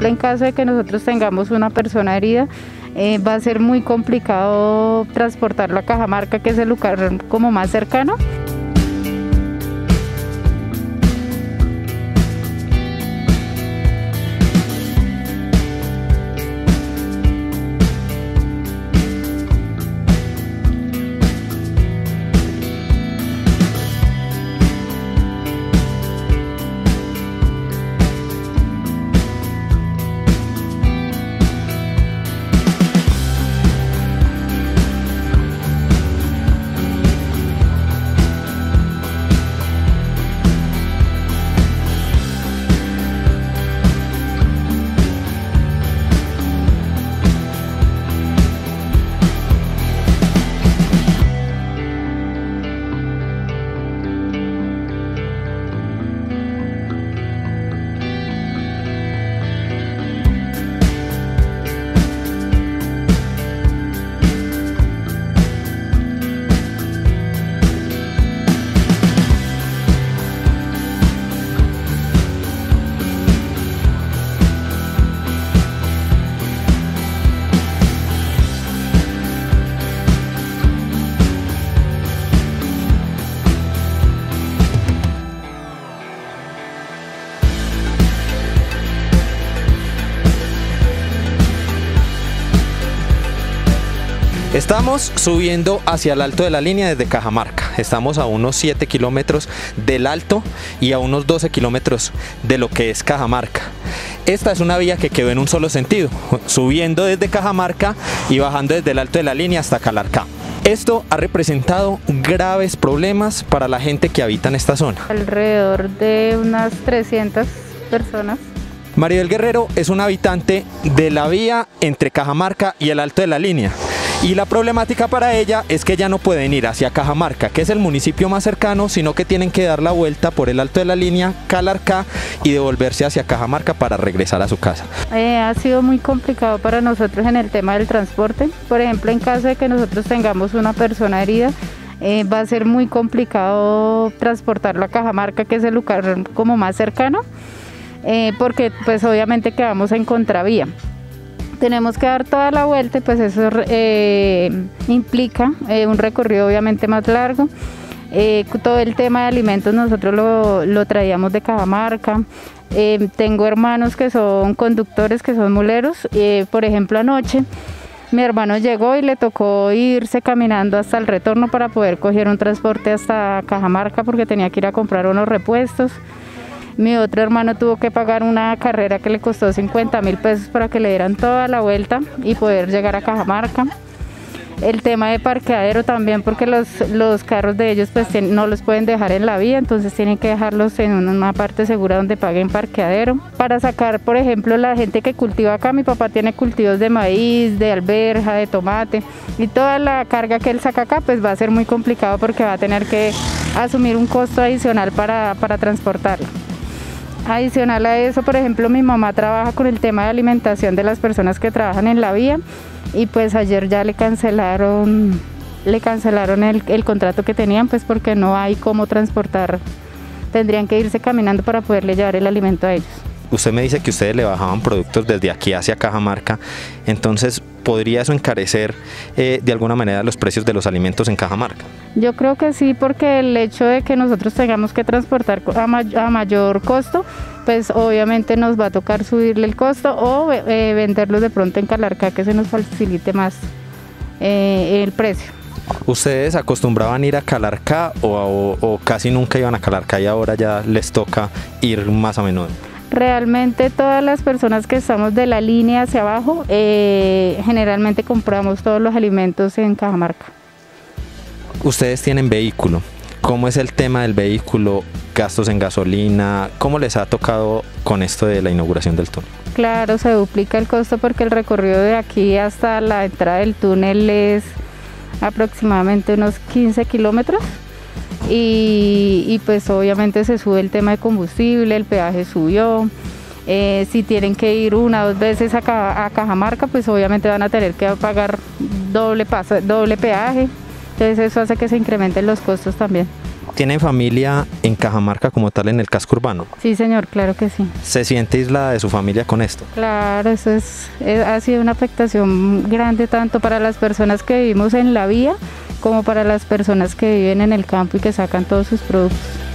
ejemplo, en caso de que nosotros tengamos una persona herida, va a ser muy complicado transportarlo a Cajamarca, que es el lugar como más cercano. Estamos subiendo hacia el Alto de la Línea desde Cajamarca. Estamos a unos 7 kilómetros del Alto y a unos 12 kilómetros de lo que es Cajamarca. Esta es una vía que quedó en un solo sentido, subiendo desde Cajamarca y bajando desde el Alto de la Línea hasta Calarcá. Esto ha representado graves problemas para la gente que habita en esta zona. Alrededor de unas 300 personas. Maribel Guerrero es una habitante de la vía entre Cajamarca y el Alto de la Línea. Y la problemática para ella es que ya no pueden ir hacia Cajamarca, que es el municipio más cercano, sino que tienen que dar la vuelta por el Alto de la Línea, Calarcá, y devolverse hacia Cajamarca para regresar a su casa. Ha sido muy complicado para nosotros en el tema del transporte. Por ejemplo, en caso de que nosotros tengamos una persona herida, va a ser muy complicado transportarla a Cajamarca, que es el lugar como más cercano, porque pues obviamente quedamos en contravía. Tenemos que dar toda la vuelta y pues eso implica un recorrido obviamente más largo. Todo el tema de alimentos nosotros lo traíamos de Cajamarca. Tengo hermanos que son conductores, que son muleros. Por ejemplo, anoche mi hermano llegó y le tocó irse caminando hasta el retorno para poder coger un transporte hasta Cajamarca porque tenía que ir a comprar unos repuestos. Mi otro hermano tuvo que pagar una carrera que le costó 50.000 pesos para que le dieran toda la vuelta y poder llegar a Cajamarca. El tema de parqueadero también, porque los carros de ellos pues no los pueden dejar en la vía, entonces tienen que dejarlos en una parte segura donde paguen parqueadero. Para sacar, por ejemplo, la gente que cultiva acá, mi papá tiene cultivos de maíz, de alberja, de tomate, y toda la carga que él saca acá pues va a ser muy complicado porque va a tener que asumir un costo adicional para transportarla. Adicional a eso, por ejemplo, mi mamá trabaja con el tema de alimentación de las personas que trabajan en la vía y pues ayer ya le cancelaron el contrato que tenían, pues porque no hay cómo transportar, tendrían que irse caminando para poderle llevar el alimento a ellos. Usted me dice que ustedes le bajaban productos desde aquí hacia Cajamarca, entonces ¿podría eso encarecer de alguna manera los precios de los alimentos en Cajamarca? Yo creo que sí, porque el hecho de que nosotros tengamos que transportar a mayor costo, pues obviamente nos va a tocar subirle el costo o venderlos de pronto en Calarcá, que se nos facilite más el precio. ¿Ustedes acostumbraban ir a Calarcá o casi nunca iban a Calarcá y ahora ya les toca ir más a menudo? Realmente todas las personas que estamos de la línea hacia abajo, generalmente compramos todos los alimentos en Cajamarca. Ustedes tienen vehículo. ¿Cómo es el tema del vehículo? ¿Gastos en gasolina? ¿Cómo les ha tocado con esto de la inauguración del túnel? Claro, se duplica el costo porque el recorrido de aquí hasta la entrada del túnel es aproximadamente unos 15 kilómetros. Y pues obviamente se sube el tema de combustible, el peaje subió, si tienen que ir una o dos veces a Cajamarca, pues obviamente van a tener que pagar doble peaje, entonces eso hace que se incrementen los costos también. ¿Tiene familia en Cajamarca como tal en el casco urbano? Sí, señor, claro que sí. ¿Se siente aislada de su familia con esto? Claro, eso ha sido una afectación grande tanto para las personas que vivimos en la vía como para las personas que viven en el campo y que sacan todos sus productos.